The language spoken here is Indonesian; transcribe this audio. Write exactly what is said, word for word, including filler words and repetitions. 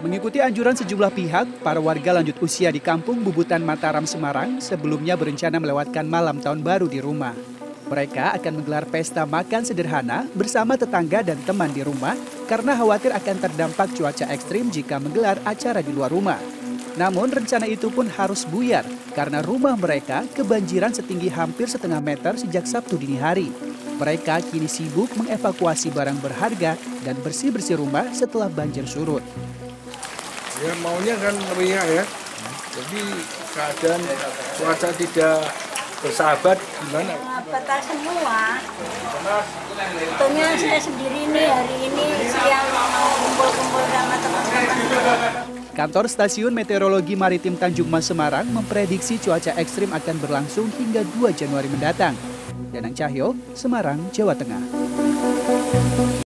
Mengikuti anjuran sejumlah pihak, para warga lanjut usia di Kampung Bubutan Mataram, Semarang sebelumnya berencana melewatkan malam tahun baru di rumah. Mereka akan menggelar pesta makan sederhana bersama tetangga dan teman di rumah karena khawatir akan terdampak cuaca ekstrim jika menggelar acara di luar rumah. Namun rencana itu pun harus buyar karena rumah mereka kebanjiran setinggi hampir setengah meter sejak Sabtu dini hari. Mereka kini sibuk mengevakuasi barang berharga dan bersih-bersih rumah setelah banjir surut. Ya maunya kan meriah ya, jadi keadaan cuaca tidak bersahabat gimana? Batal semua, tentunya saya sendiri nih hari ini siang mau kumpul-kumpul sama teman-teman. Kantor Stasiun Meteorologi Maritim Tanjung Mas Semarang memprediksi cuaca ekstrim akan berlangsung hingga dua Januari mendatang. Danang Cahyo, Semarang, Jawa Tengah.